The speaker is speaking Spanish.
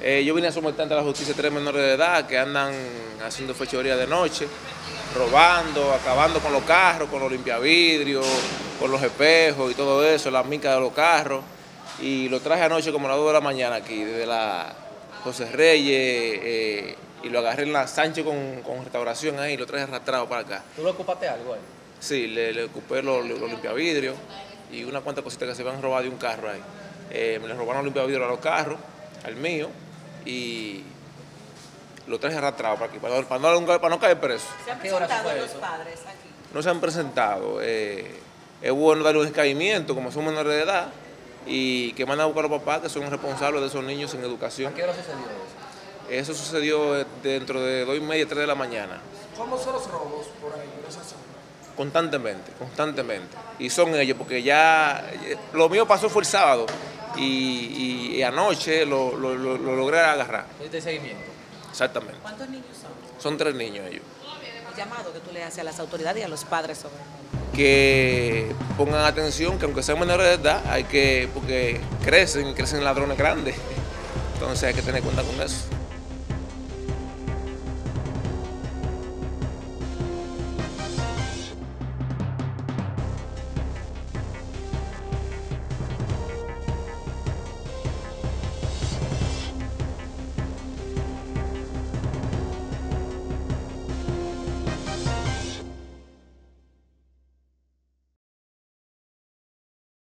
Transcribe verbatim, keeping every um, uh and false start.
Eh, yo vine a someter a la justicia tres menores de edad que andan haciendo fechoría de noche, robando, acabando con los carros, con los limpiavidrios, con los espejos y todo eso, las micas de los carros. Y lo traje anoche como a las dos de la mañana aquí, desde la José Reyes, eh, y lo agarré en la Sanchez con, con Restauración ahí, y lo traje arrastrado para acá. ¿Tú le ocupaste algo ahí? Sí, le, le ocupé los, los limpiavidrios y unas cuantas cositas que se habían robado de un carro ahí. Eh, me le robaron los limpiavidrios a los carros, al mío, y lo traje arrastrado para aquí, para no, para no, para no caer preso. ¿Se han presentado los padres aquí? No se han presentado. Eh, es bueno darle un esclarecimiento, como son menores de edad, y que van a buscar a los papás que son responsables de esos niños en educación. ¿A qué hora sucedió eso? Eso sucedió dentro de dos y media, tres de la mañana. ¿Cómo son los robos por ahí, en esa zona? Constantemente, constantemente. Y son ellos, porque ya lo mío pasó fue el sábado. Y, y, y anoche lo, lo, lo, lo logré agarrar. ¿Este seguimiento? Exactamente. ¿Cuántos niños son? Son tres niños ellos. ¿El llamado que tú le haces a las autoridades y a los padres sobre eso? Que pongan atención, que aunque sean menores de edad, hay que, porque crecen, crecen ladrones grandes. Entonces hay que tener cuenta con eso.